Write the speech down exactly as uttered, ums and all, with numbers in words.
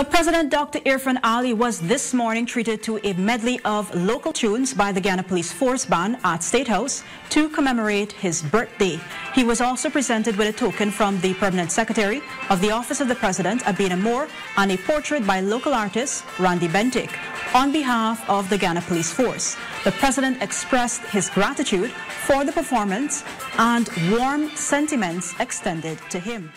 Now, President Doctor Ifraan Ali was this morning treated to a medley of local tunes by the Ghana Police Force Band at State House to commemorate his birthday. He was also presented with a token from the Permanent Secretary of the Office of the President, Abina Moore, and a portrait by local artist Randy Bentinck on behalf of the Ghana Police Force. The President expressed his gratitude for the performance and warm sentiments extended to him.